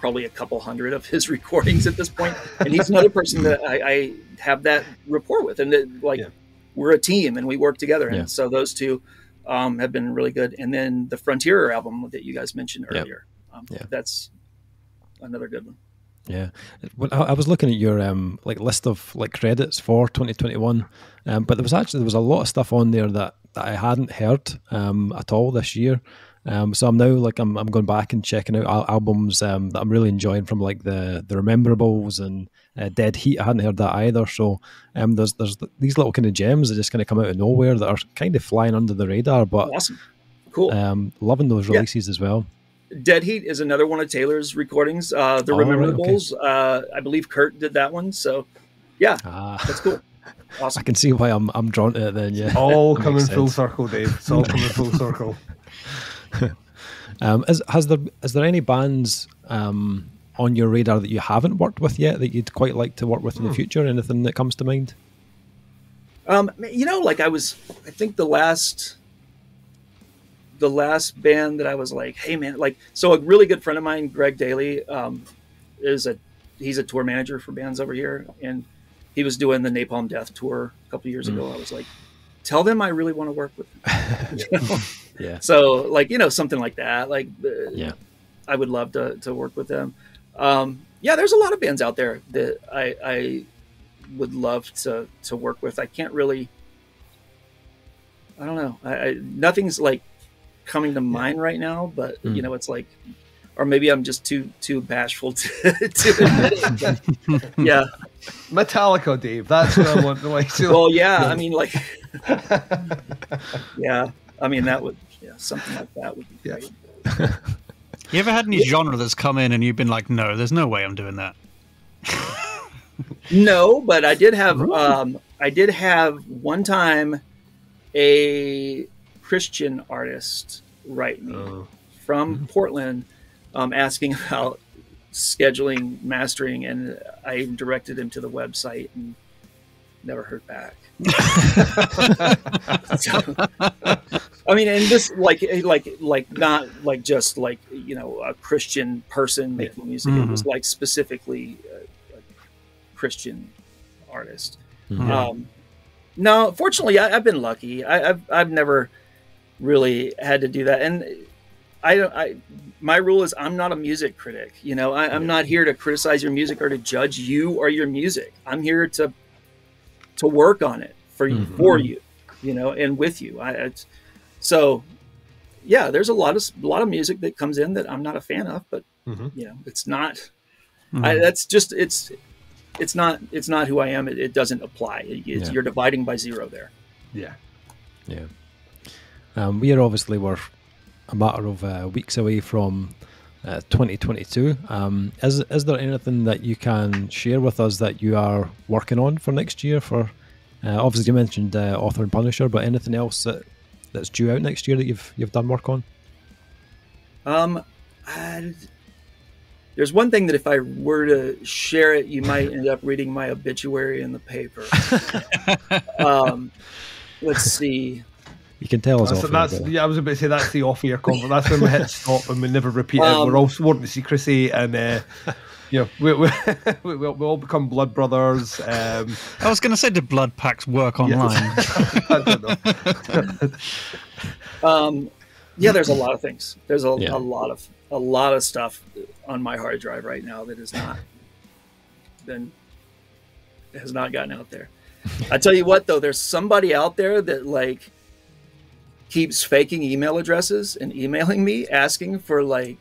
probably a couple hundred of his recordings at this point, and he's another person that I, I have that rapport with, and that like. Yeah. We're a team and we work together. And yeah. so those two um, have been really good. And then the Frontierer album that you guys mentioned earlier, yep. um, yeah. that's another good one. Yeah. Well, I, I was looking at your um, like list of like credits for twenty twenty-one, um, but there was actually, there was a lot of stuff on there that, that I hadn't heard um, at all this year. Um, so I'm now like, I'm, I'm going back and checking out al albums um, that I'm really enjoying from like the, the Rememberables and uh, Dead Heat. I hadn't heard that either. So um, there's, there's these little kind of gems that just kind of come out of nowhere that are kind of flying under the radar, but awesome. Cool. Um, loving those releases yeah. as well. Dead Heat is another one of Taylor's recordings. Uh, the oh, Rememberables, right, okay. uh, I believe Kurt did that one. So yeah, ah. that's cool. Awesome. I can see why I'm, I'm drawn to it then. Yeah. All coming full circle, Dave. It's all coming full circle. um, is, has there is there any bands um, on your radar that you haven't worked with yet that you'd quite like to work with in the future? Anything that comes to mind? Um, you know, like I was, I think the last the last band that I was like, hey man, like so a really good friend of mine, Greg Daly, um, is a he's a tour manager for bands over here, and he was doing the Napalm Death tour a couple of years mm. ago. I was like, tell them I really want to work with them. You know? Yeah. So like, you know, something like that. Like, yeah, I would love to, to work with them. Um, yeah, there's a lot of bands out there that I, I would love to, to work with. I can't really, I don't know. I, I nothing's like coming to mind yeah. right now, but mm. you know, it's like, or maybe I'm just too, too bashful to, to admit it. But, yeah. Metallica, Dave. That's what I want to like to. Well, yeah. I mean, like, yeah. I mean, that would, yeah, something like that would be great. Yeah. You ever had any yeah. genre that's come in and you've been like, no, there's no way I'm doing that? No, but I did have, um, I did have one time a Christian artist write me oh. from Portland um, asking about scheduling, mastering, and I directed him to the website and never heard back. So, I mean, and this like like like not like just like, you know, a Christian person making music. Mm-hmm. It was like specifically a, a Christian artist. Mm-hmm. um, no, fortunately I, I've been lucky. I, I've, I've never really had to do that. And I don't I my rule is I'm not a music critic. You know, I, I'm not here to criticize your music or to judge you or your music. I'm here to to work on it for you, mm-hmm. for you, you know, and with you. I, it's, so yeah, there's a lot of, a lot of music that comes in that I'm not a fan of, but mm-hmm. you know, it's not, mm-hmm. I, that's just, it's, it's not, it's not who I am. It, it doesn't apply. It, yeah. You're dividing by zero there. Yeah. Yeah. Um, we are obviously, we're a matter of uh, weeks away from uh, twenty twenty-two. Um, is, is there anything that you can share with us that you are working on for next year for, Uh, obviously, you mentioned uh, Author and Punisher, but anything else that, that's due out next year that you've you've done work on? Um, I, there's one thing that if I were to share it, you might end up reading my obituary in the paper. um, let's see. You can tell us. That's, off that's, yeah, I was about to say that's the off-air conference. That's when we hit stop and we never repeat um, it. We're all sworn to secrecy and. Uh, Yeah, we we, we we all become blood brothers. Um, I was going to say, do blood packs work online? Yes. I don't know. um, yeah, there's a lot of things. There's a, yeah. a lot of a lot of stuff on my hard drive right now that is not been has not gotten out there. I tell you what, though, there's somebody out there that like keeps faking email addresses and emailing me asking for like.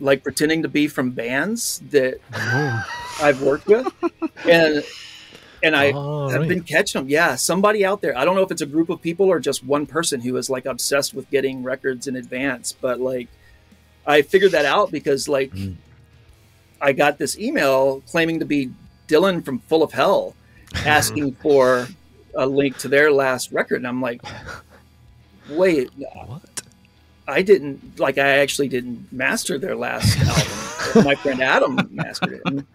like pretending to be from bands that oh. I've worked with, and and I oh, have right. been catching them. Yeah, somebody out there. I don't know if it's a group of people or just one person who is like obsessed with getting records in advance. But like, I figured that out because like, mm. I got this email claiming to be Dylan from Full of Hell, asking for a link to their last record, and I'm like, wait, what? I didn't like. I actually didn't master their last album. My friend Adam mastered it, and,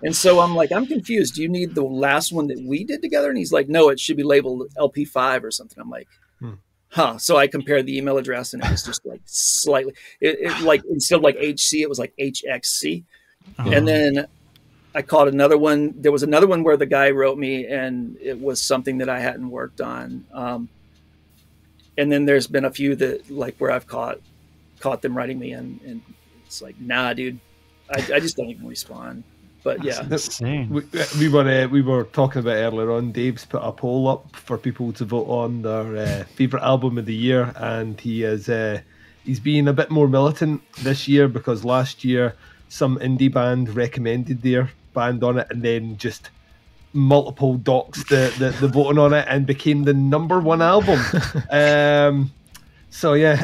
and so I'm like, I'm confused. Do you need the last one that we did together? And he's like, no, it should be labeled L P five or something. I'm like, hmm. huh. So I compared the email address, and it was just like slightly. It, it like instead of like H C, it was like H X C, oh. and then I caught another one. There was another one where the guy wrote me, and it was something that I hadn't worked on. Um, And then there's been a few that like where I've caught caught them writing me and, and it's like, nah, dude, I, I just don't even respond. But yeah, that's insane. We, we were uh, we were talking about earlier on. Dave's put a poll up for people to vote on their uh, favorite album of the year, and he is uh, he's being a bit more militant this year because last year some indie band recommended their band on it, and then just. multiple docs the, the the voting on it and became the number one album. Um so yeah.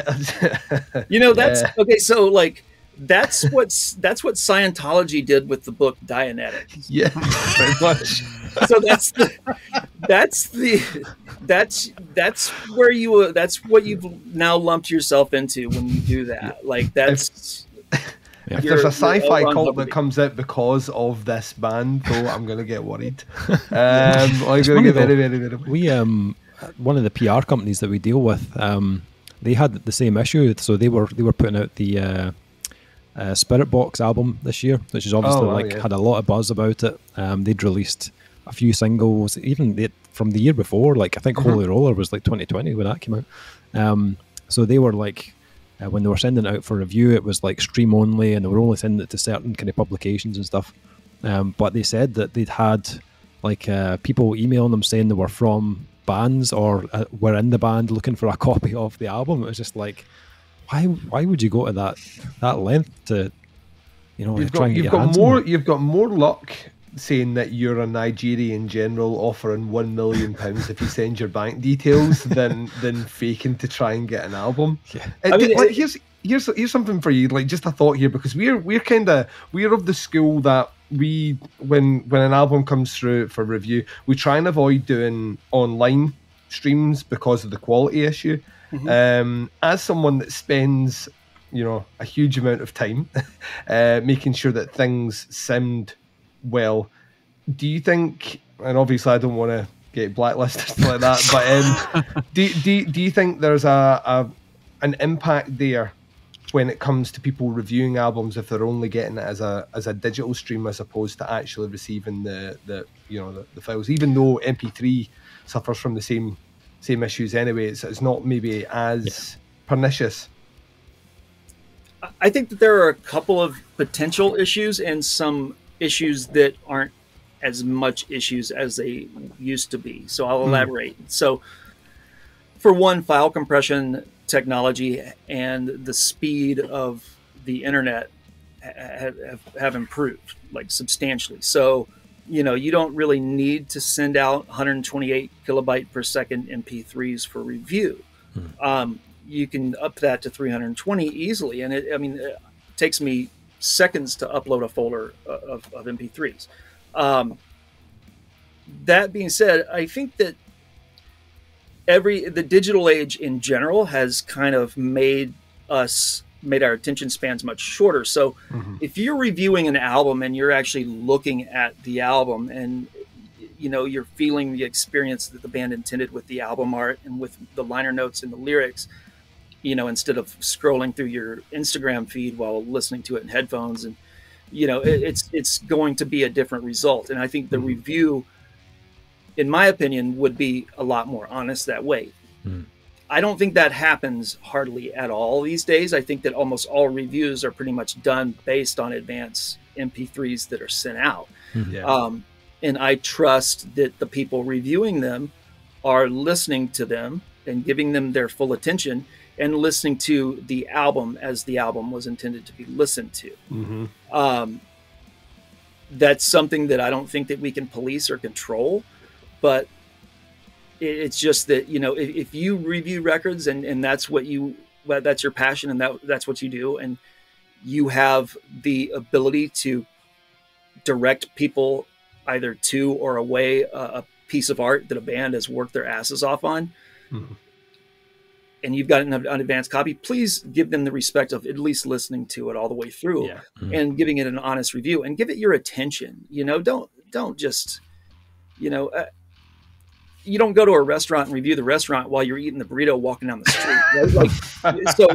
You know, that's yeah. okay, so like that's what's that's what Scientology did with the book Dianetic. Yeah. Very much. So that's the that's the that's that's where you that's what you've now lumped yourself into when you do that. Like that's if, Yeah. If there's a sci-fi cult that comes out because of this band, though, I'm going to get worried. Um, I'm going to get very, very, very worried. We, um, one of the P R companies that we deal with, um, they had the same issue. So they were they were putting out the uh, uh, Spirit Box album this year, which is obviously oh, well, like yeah. had a lot of buzz about it. Um, they'd released a few singles, even they, from the year before. Like I think mm-hmm. Holy Roller was like twenty twenty when that came out. Um, So they were like, uh, when they were sending it out for review, it was like stream only, and they were only sending it to certain kind of publications and stuff. Um, but they said that they'd had like uh, people emailing them saying they were from bands or uh, were in the band looking for a copy of the album. It was just like, why? Why would you go to that that length to, you know, you've got, you've got more. You've got more luck saying that you're a Nigerian general offering one million pounds if you send your bank details than than faking to try and get an album. Yeah. It, I mean, like, it, here's here's here's something for you. Like, just a thought here, because we're we're kind of we're of the school that we when when an album comes through for review, we try and avoid doing online streams because of the quality issue. Mm-hmm. Um, as someone that spends, you know, a huge amount of time uh, making sure that things sound well, do you think, and obviously I don't want to get blacklisted like that, but um, do, do, do you think there's a, a an impact there when it comes to people reviewing albums if they're only getting it as a as a digital stream as opposed to actually receiving the, the you know, the, the files, even though M P three suffers from the same same issues anyway, it's, it's not maybe as yeah. pernicious? I think that there are a couple of potential issues and some issues that aren't as much issues as they used to be. So I'll elaborate. Mm. So for one, file compression technology and the speed of the internet have, have improved like substantially. So, you know, you don't really need to send out one hundred twenty-eight kilobyte per second M P threes for review. Mm. Um, you can up that to three hundred twenty easily. And it, I mean, it takes me seconds to upload a folder of, of M P threes. Um, that being said, I think that every, the digital age in general has kind of made us, made our attention spans much shorter. So mm-hmm. if you're reviewing an album and you're actually looking at the album and, you know, you're feeling the experience that the band intended with the album art and with the liner notes and the lyrics, you know, instead of scrolling through your Instagram feed while listening to it in headphones, and, you know, it, it's, it's going to be a different result. And I think the mm. review, in my opinion, would be a lot more honest that way. Mm. I don't think that happens hardly at all these days. I think that almost all reviews are pretty much done based on advanced M P threes that are sent out. Yeah. Um, and I trust that the people reviewing them are listening to them and giving them their full attention and listening to the album as the album was intended to be listened to. Mm-hmm. Um, that's something that I don't think that we can police or control, but it's just that, you know, if, if you review records and, and that's what you, well, that's your passion and that that's what you do, and you have the ability to direct people either to or away a, a piece of art that a band has worked their asses off on, mm-hmm. and you've got an, an advanced copy, please give them the respect of at least listening to it all the way through, yeah. mm-hmm. and giving it an honest review and give it your attention. You know, don't, don't just, you know, uh, you don't go to a restaurant and review the restaurant while you're eating the burrito walking down the street. Right? Like, so,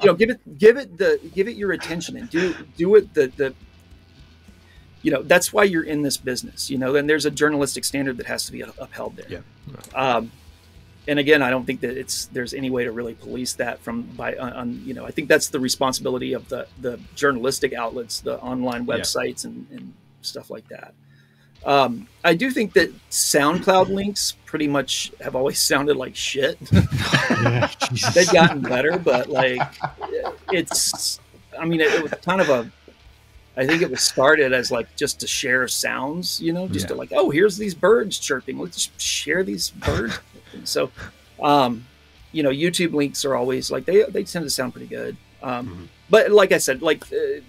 you know, give it, give it the, give it your attention and do, do it the, the, you know, that's why you're in this business, you know, and there's a journalistic standard that has to be upheld there. Yeah. Right. Um, And again, I don't think that it's there's any way to really police that from by on you know I think that's the responsibility of the the journalistic outlets, the online websites, yeah. and, and stuff like that. Um, I do think that SoundCloud links pretty much have always sounded like shit. Yeah, they've gotten better, but like it's I mean it, it was kind of a I think it was started as like just to share sounds, you know, just yeah. to like, oh, here's these birds chirping, let's share these birds. So, um, you know, YouTube links are always like, they, they tend to sound pretty good. Um, mm-hmm. But like I said, like uh,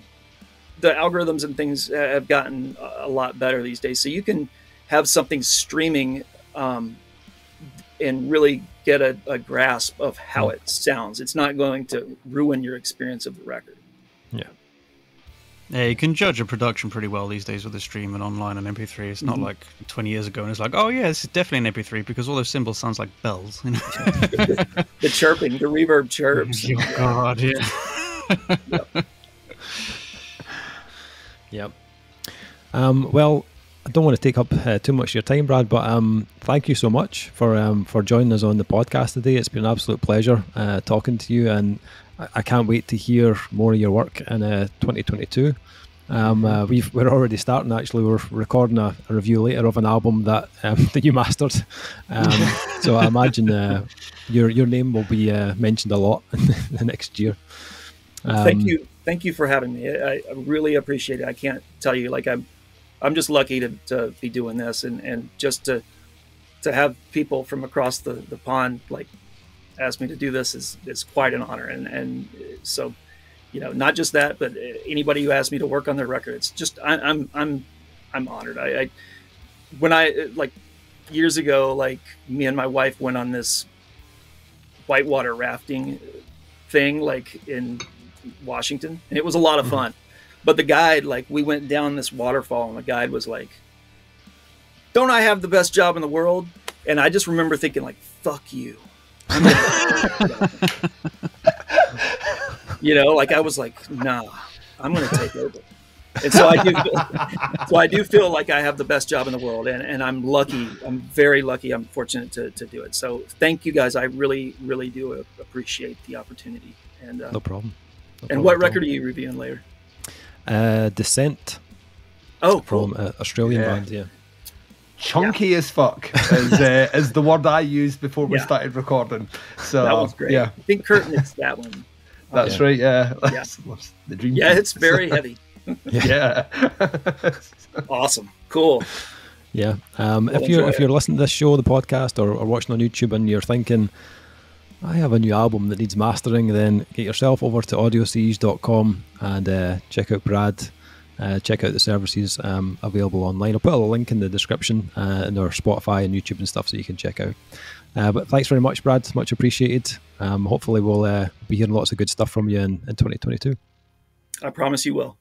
the algorithms and things have gotten a lot better these days. So you can have something streaming um, and really get a, a grasp of how it sounds. It's not going to ruin your experience of the record. Yeah. Yeah, you can judge a production pretty well these days with a stream and online and M P three. It's not mm-hmm. like twenty years ago and it's like, oh yeah, this is definitely an M P three because all those symbols sounds like bells. You know? the, the chirping, the reverb chirps. Oh, and, God, yeah. yeah. Yep. yep. Um, well, I don't want to take up uh, too much of your time, Brad, but um, thank you so much for um, for joining us on the podcast today. It's been an absolute pleasure uh, talking to you, and I, I can't wait to hear more of your work in uh, twenty twenty-two. Um, uh, we've, we're already starting, actually. We're recording a, a review later of an album that um, that you mastered. Um, so I imagine uh, your your name will be uh, mentioned a lot in the next year. Um, thank you. Thank you for having me. I, I really appreciate it. I can't tell you, like, I'm I'm just lucky to, to be doing this, and, and just to to have people from across the, the pond, like, ask me to do this is, is quite an honor. And, and so, you know, not just that, but anybody who asked me to work on their record, it's just, I, I'm, I'm, I'm honored. I, I, when I, like, years ago, like, me and my wife went on this whitewater rafting thing, like, in Washington, and it was a lot of fun. But the guide, like, we went down this waterfall, and the guide was like, "Don't I have the best job in the world?" And I just remember thinking, like, "Fuck you." You know, like, I was like, "Nah, I'm going to take over." And so I do, so I do feel like I have the best job in the world, and and I'm lucky. I'm very lucky. I'm fortunate to to do it. So thank you guys. I really, really do appreciate the opportunity. And uh, no problem. No and problem what record are you reviewing later? Uh, Descent. Oh, from cool. uh, Australian yeah. band, yeah. Chunky yeah. as fuck is, uh, is the word I used before we yeah. started recording. So that was great. Yeah, I think Kurt mixed that one. That's yeah. right. Yeah, yeah. That's, that's the dream yeah, it's very heavy. yeah. yeah. Awesome. Cool. Yeah. Um, if you're if it. you're listening to this show, the podcast, or, or watching on YouTube, and you're thinking, I have a new album that needs mastering, then get yourself over to audio siege dot com and uh, check out Brad, uh, check out the services um, available online. I'll put a link in the description uh, in our Spotify and YouTube and stuff, so you can check out. Uh, but thanks very much, Brad. Much appreciated. Um, hopefully we'll uh, be hearing lots of good stuff from you in, in twenty twenty-two. I promise you will.